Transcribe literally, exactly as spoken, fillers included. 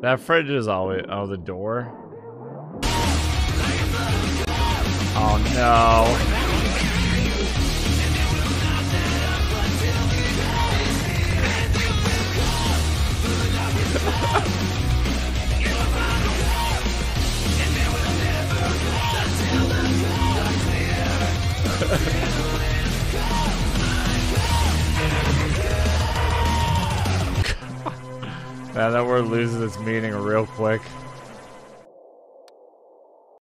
That fridge is always... Oh, the door. Oh, no. Yeah, that word loses its meaning real quick.